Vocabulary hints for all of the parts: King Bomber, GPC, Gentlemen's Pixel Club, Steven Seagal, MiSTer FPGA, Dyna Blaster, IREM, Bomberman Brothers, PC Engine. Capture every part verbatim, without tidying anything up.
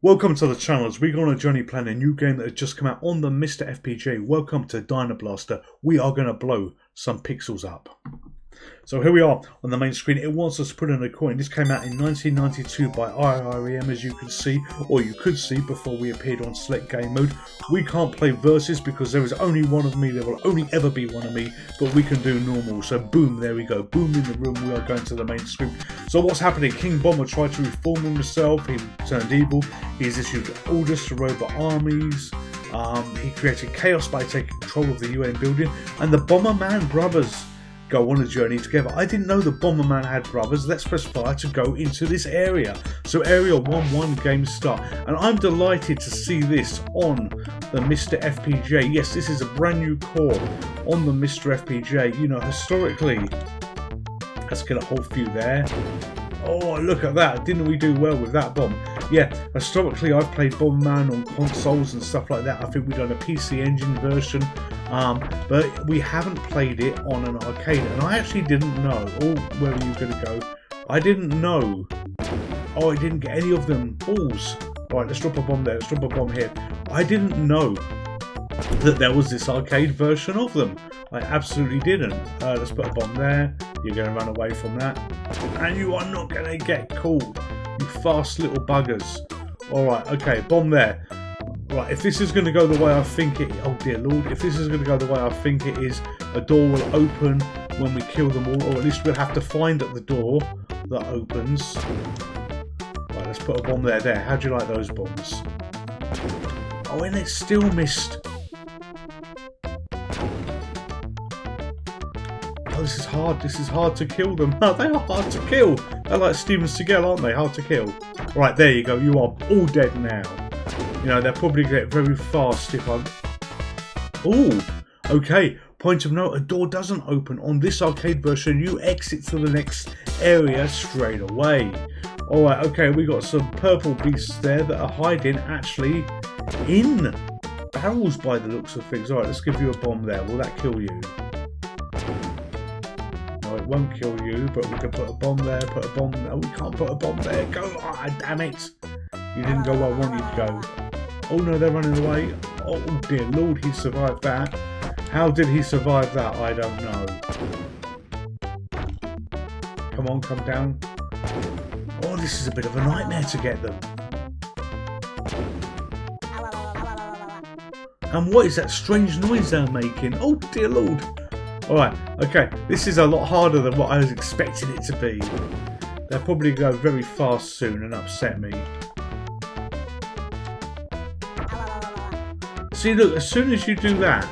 Welcome to the channel as we go on a journey playing a new game that has just come out on the MiSTer F P G A. Welcome to Dyna Blaster. We are going to blow some pixels up. So here we are on the main screen. It wants us to put in a coin. This came out in nineteen ninety-two by I R E M, as you can see, or you could see before we appeared on select game mode. We can't play versus because there is only one of me. There will only ever be one of me, but we can do normal. So boom, there we go. Boom in the room. We are going to the main screen. So what's happening? King Bomber tried to reform himself. He turned evil. He's issued orders to robot armies. Um, he created chaos by taking control of the U N building. And the Bomberman Brothers go on a journey together. I didn't know the Bomberman had brothers. Let's press fire to go into this area. So area one one, game start. And I'm delighted to see this on the MiSTer F P G A. Yes, this is a brand new core on the MiSTer F P G A. You know, historically, let's get a whole few there. Oh, look at that. Didn't we do well with that bomb? Yeah, historically I've played Bomberman on consoles and stuff like that. I think we've done a P C Engine version, um, but we haven't played it on an arcade. And I actually didn't know. Oh, where are you going to go? I didn't know. Oh, I didn't get any of them. Balls. All right, let's drop a bomb there. Let's drop a bomb here. I didn't know that there was this arcade version of them. I absolutely didn't. Uh, let's put a bomb there. You're going to run away from that. And you are not going to get caught, you fast little buggers. Alright, okay, bomb there. Right, if this is going to go the way I think it... Oh, dear Lord. If this is going to go the way I think it is, a door will open when we kill them all. Or at least we'll have to find at the door that opens. Right, let's put a bomb there. There, how do you like those bombs? Oh, and it still missed. Oh, this is hard. This is hard to kill them. Oh, they are hard to kill. They're like Steven Seagal, aren't they? Hard to kill. Right, there you go. You are all dead now. You know, they'll probably get very fast if I'm... Ooh, okay. Point of note, a door doesn't open. On this arcade version, you exit to the next area straight away. All right, okay. We got some purple beasts there that are hiding actually in barrels by the looks of things. All right, let's give you a bomb there. Will that kill you? Won't kill you, but we can put a bomb there, put a bomb there. We can't put a bomb there. Go! Ah, damn it! You didn't go where I wanted you to go. Oh no, they're running away. Oh dear Lord, he survived that. How did he survive that? I don't know. Come on, come down. Oh, this is a bit of a nightmare to get them. And what is that strange noise they're making? Oh dear Lord! Alright, okay, this is a lot harder than what I was expecting it to be. They'll probably go very fast soon and upset me. See, look, as soon as you do that,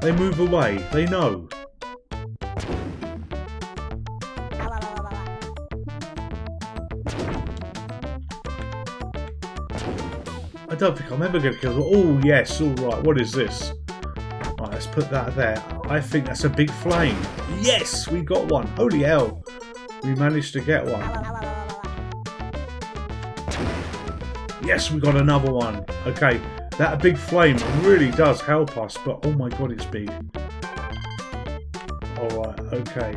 they move away. They know. I don't think I'm ever going to kill them. Oh, yes, alright, what is this? Right, let's put that there. I think that's a big flame. Yes, we got one. Holy hell. We managed to get one. Yes, we got another one. Okay, that big flame really does help us, but oh my god, it's big. Alright, okay.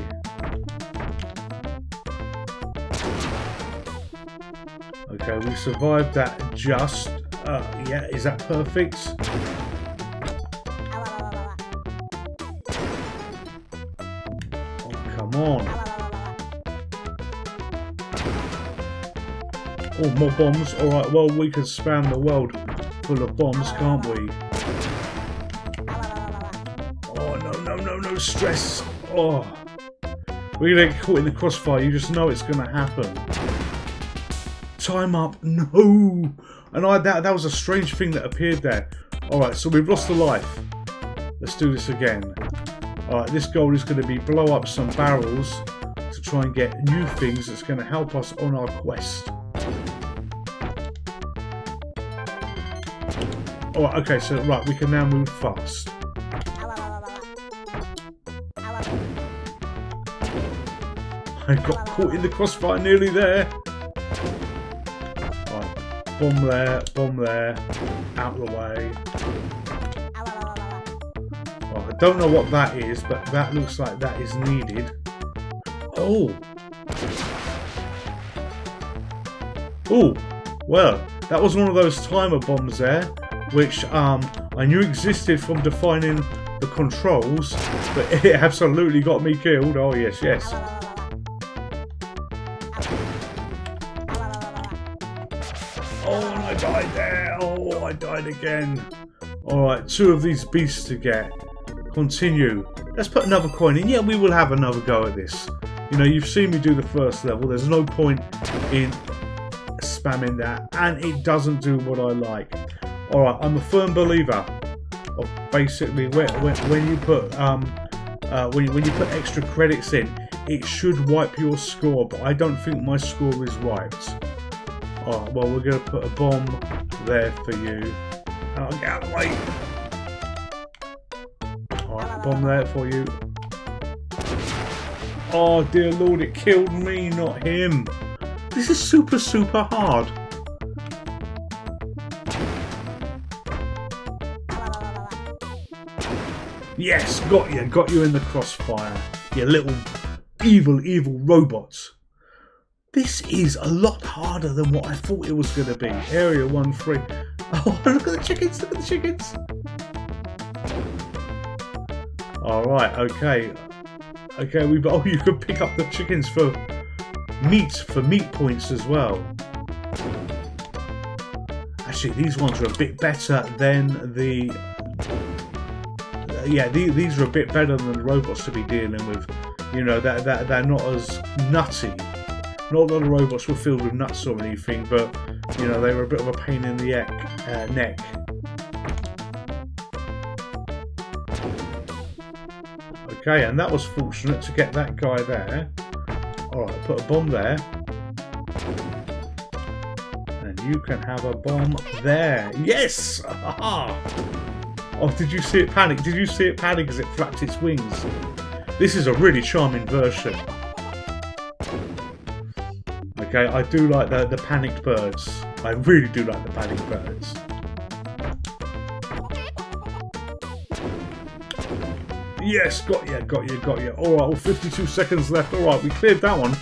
Okay, we survived that just. Uh, yeah, is that perfect? On. Oh, more bombs. Alright, well, we can spam the world full of bombs, can't we? Oh, no, no, no, no stress. Oh, we're going to get caught in the crossfire. You just know it's going to happen. Time up. No. And I, that, that was a strange thing that appeared there. Alright, so we've lost a life. Let's do this again. Alright, this goal is going to be blow up some barrels to try and get new things that's going to help us on our quest. Alright, okay, so right, we can now move fast. I got caught in the crossfire nearly there. Right, bomb there, bomb there, out of the way. Don't know what that is, but that looks like that is needed. Oh! Oh! Well, That was one of those timer bombs there, which um, I knew existed from defining the controls, but it absolutely got me killed. Oh yes, yes. Oh, and I died there. Oh, I died again. Alright, two of these beasts to get. Continue. Let's put another coin in. Yeah, we will have another go at this. You know, you've seen me do the first level. There's no point in spamming that, and it doesn't do what I like. Alright, I'm a firm believer of basically when, when, when you put um, uh, when, you, when you put extra credits in, it should wipe your score, but I don't think my score is wiped. Alright, well, we're going to put a bomb there for you. Oh, get out of the way! Alright, bomb there for you. Oh dear lord, it killed me, not him. This is super, super hard. Yes, got you, got you in the crossfire. You little evil, evil robots. This is a lot harder than what I thought it was going to be. Area one three. Oh, look at the chickens, look at the chickens. Alright, okay. Okay, we. Oh, you could pick up the chickens for meat, for meat points as well. Actually, these ones are a bit better than the... Yeah, the, these are a bit better than the robots to be dealing with. You know, that that they're not as nutty. Not that the robots were filled with nuts or anything, but, you know, they were a bit of a pain in the neck. Uh, neck. Okay, and that was fortunate to get that guy there. Alright, put a bomb there. And you can have a bomb there. Yes! Oh, did you see it panic? Did you see it panic as it flapped its wings? This is a really charming version. Okay, I do like the, the panicked birds. I really do like the panicked birds. Yes, got you, got you, got you. Alright, well, fifty-two seconds left. Alright, we cleared that one.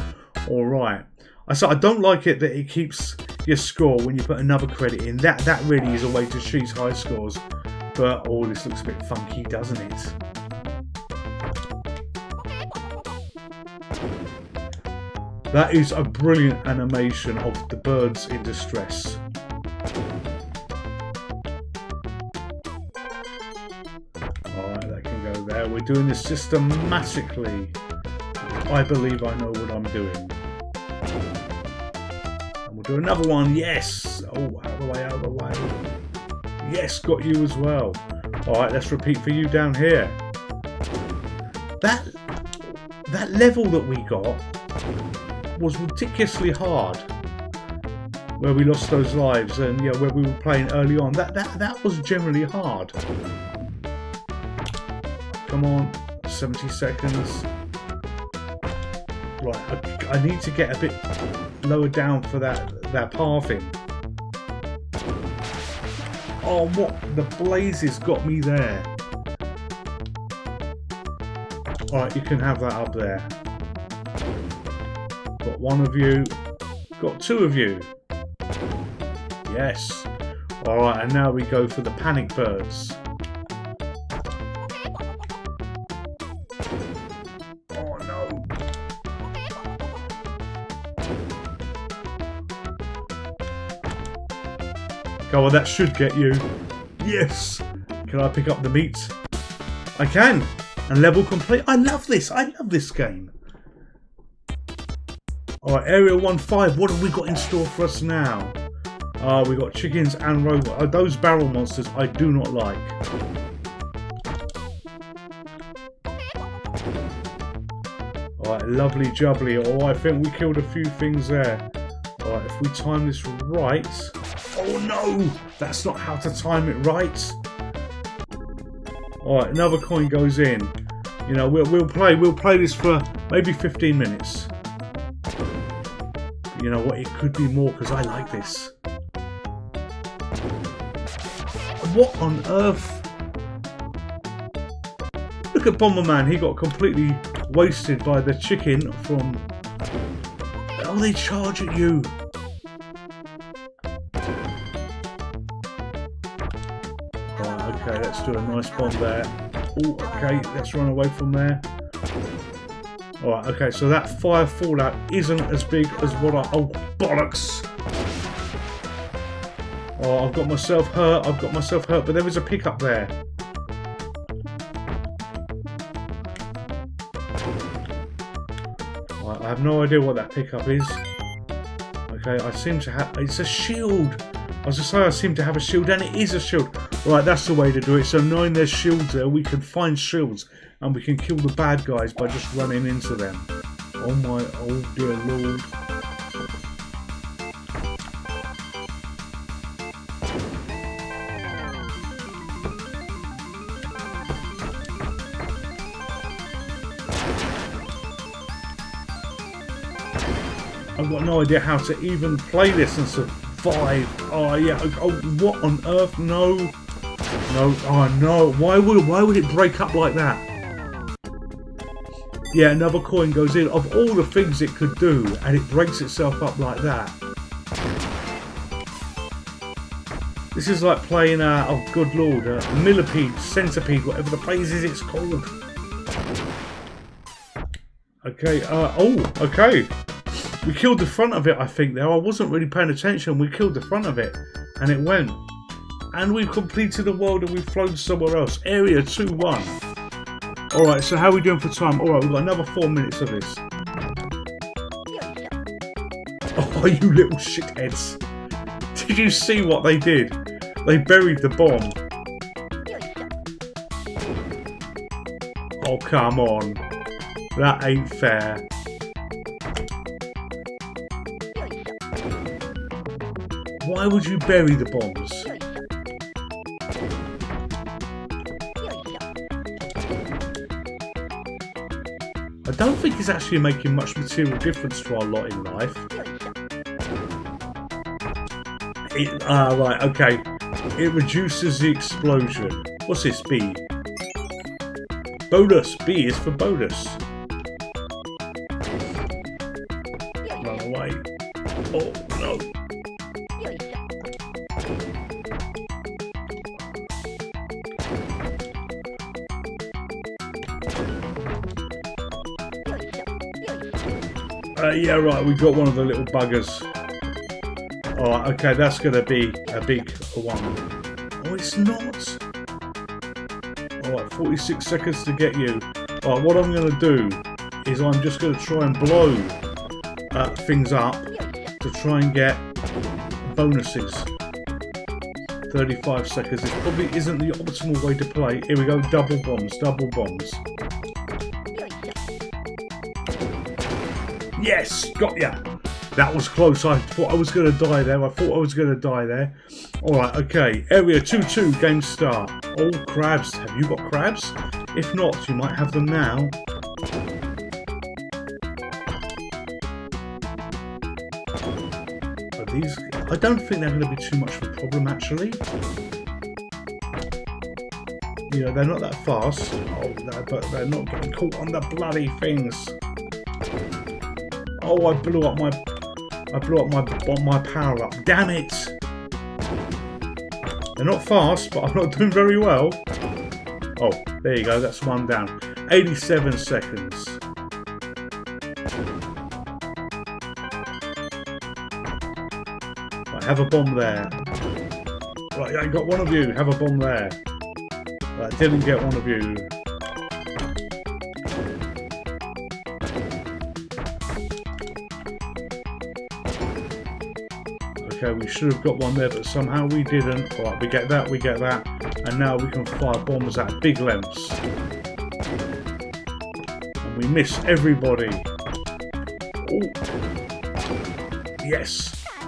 Alright. I said I don't like it that it keeps your score when you put another credit in. That that really is a way to cheese high scores. But, oh, this looks a bit funky, doesn't it? That is a brilliant animation of the birds in distress. Alright, that can go there. We're doing this systematically. I believe I know what I'm doing. And we'll do another one. Yes! Oh, out of the way, out of the way. Yes, got you as well. Alright, let's repeat for you down here. That, that level that we got was ridiculously hard, where we lost those lives, and yeah, where we were playing early on, that that that was generally hard. Come on, seventy seconds. Right, I, I need to get a bit lower down for that that pathing. Oh, what the blazes got me there! All right, you can have that up there. Got one of you. Got two of you. Yes. Alright, and now we go for the panic birds. Oh no. Go on, that should get you. Yes. Can I pick up the meat? I can. And level complete. I love this. I love this game. Alright, Area one five, what have we got in store for us now? Uh, we got chickens and robots. Uh, those barrel monsters I do not like. Alright, lovely jubbly. Oh, I think we killed a few things there. Alright, if we time this right... Oh no! That's not how to time it right! Alright, another coin goes in. You know, we'll, we'll play, we'll play this for maybe fifteen minutes. You know what, it could be more because I like this. What on earth? Look at Bomberman, he got completely wasted by the chicken from... Oh, they charge at you. Let's do a nice bomb there. Oh, okay, let's run away from there. Alright, okay, so that fire fallout isn't as big as what I... Oh, bollocks! Oh, I've got myself hurt, I've got myself hurt, but there was a pickup there. Right, I have no idea what that pickup is. Okay, I seem to have... It's a shield! I was just saying I seem to have a shield, and it is a shield. Right, that's the way to do it. So knowing there's shields there, we can find shields and we can kill the bad guys by just running into them. Oh my, oh dear lord. I've got no idea how to even play this and survive. Oh yeah, oh, what on earth, no. No, oh no, why would, why would it break up like that? Yeah, another coin goes in. Of all the things it could do, and it breaks itself up like that. This is like playing, uh, oh good lord, uh, millipede, centipede, whatever the place is it's called. Okay, uh, oh, okay. We killed the front of it, I think, there. I wasn't really paying attention. We killed the front of it, and it went. And we've completed the world and we've flown somewhere else. Area two one. Alright, so how are we doing for time? Alright, we've got another four minutes of this. Oh, you little shitheads. Did you see what they did? They buried the bomb. Oh, come on. That ain't fair. Why would you bury the bombs? I don't think it's actually making much material difference to our lot in life. It, uh, right, okay. It reduces the explosion. What's this, B? Bonus. B is for bonus. Run away. Oh, no. Uh, yeah, right, we got one of the little buggers. Alright, okay, that's gonna be a big one. Oh, it's not! Alright, forty-six seconds to get you. Alright, what I'm gonna do is I'm just gonna try and blow uh, things up to try and get bonuses. thirty-five seconds. This probably isn't the optimal way to play. Here we go, double bombs, double bombs. Yes! Got ya! That was close. I thought I was going to die there. I thought I was going to die there. Alright, okay. Area two two, game start. All crabs. Have you got crabs? If not, you might have them now. Are these... I don't think they're going to be too much of a problem, actually. You know, they're not that fast. Oh, no, but they're not getting caught on the bloody things. Oh, I blew up my, I blew up my my power up. Damn it! They're not fast, but I'm not doing very well. Oh, there you go. That's one down. eighty-seven seconds. Right, have a bomb there. Right, I got one of you. Have a bomb there. Right, didn't get one of you. Okay, we should have got one there, but somehow we didn't. All right, we get that, we get that, and now we can fire bombs at big lengths. And we miss everybody. Ooh. Yes. I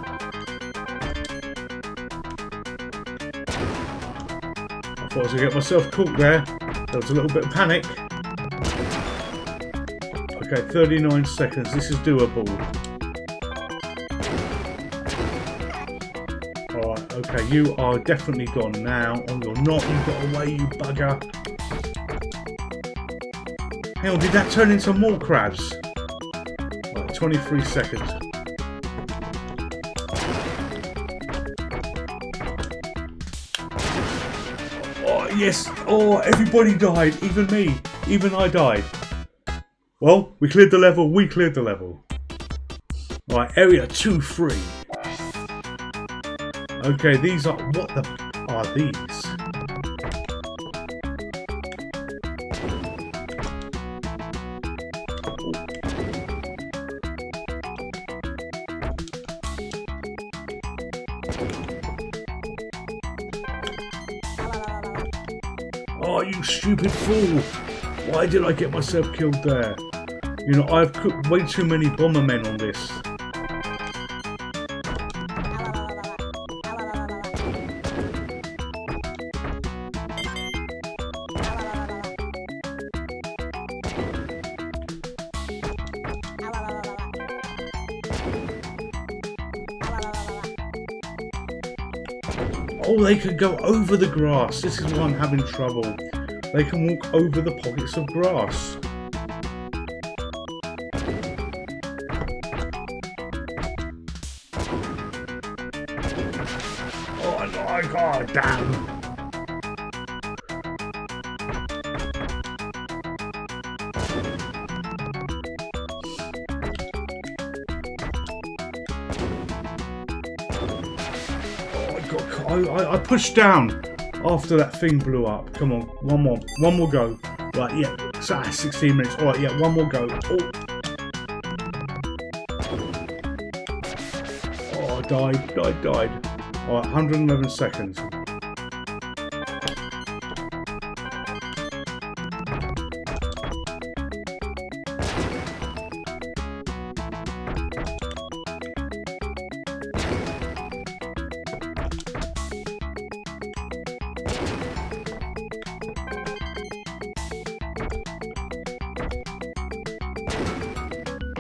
thought I was going to get myself caught there. There was a little bit of panic. Okay, thirty-nine seconds. This is doable. Okay, you are definitely gone now. Oh, you're not. You got away, you bugger. Hang on, did that turn into more crabs? Right, twenty-three seconds. Oh, yes! Oh, everybody died! Even me! Even I died! Well, we cleared the level, we cleared the level. Right, area two three. Okay, these are... what the... are these? Oh, you stupid fool! Why did I get myself killed there? You know, I've cooked way too many Bombermen on this. Oh, they can go over the grass. This is why I'm having trouble. They can walk over the pockets of grass. Oh my god, damn! I, I pushed down after that thing blew up. Come on, one more, one more go. Right, yeah, it's ah, sixteen minutes. All right, yeah, one more go. Oh, oh I died, died, died. All right, one hundred eleven seconds.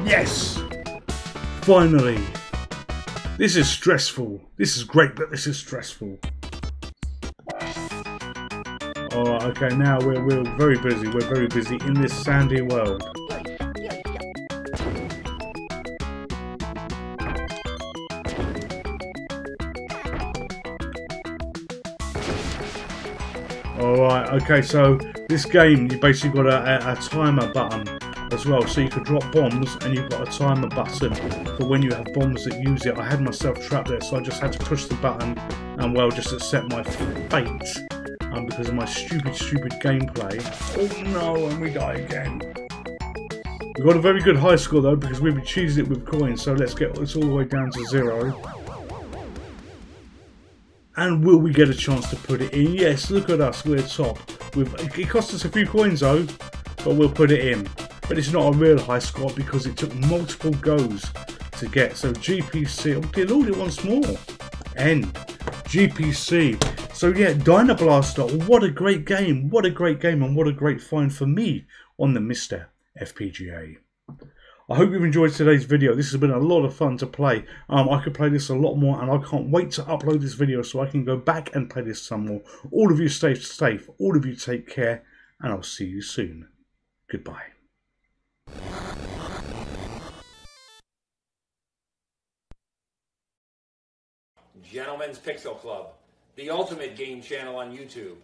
Yes! Finally! This is stressful. This is great, but this is stressful. Alright, okay, now we're, we're very busy. We're very busy in this sandy world. Alright, okay, so this game, you basically got a, a, a timer button as well, so you could drop bombs and you've got a timer button for when you have bombs that use it. I had myself trapped there, so I just had to push the button and, well, just accept my fate um, because of my stupid, stupid gameplay. Oh no, and we die again. We got a very good high score though because we've cheesed it with coins, so let's get this all the way down to zero. And will we get a chance to put it in? Yes, look at us, we're top. We've, it cost us a few coins though, but we'll put it in. But it's not a real high score because it took multiple goes to get. So G P C, oh, did all it once more. N. G P C. So yeah, Dyna Blaster, what a great game. What a great game and what a great find for me on the MiSTer F P G A. I hope you've enjoyed today's video. This has been a lot of fun to play. Um, I could play this a lot more and I can't wait to upload this video so I can go back and play this some more. All of you stay safe. All of you take care and I'll see you soon. Goodbye. Gentlemen's Pixel Club, the ultimate game channel on YouTube.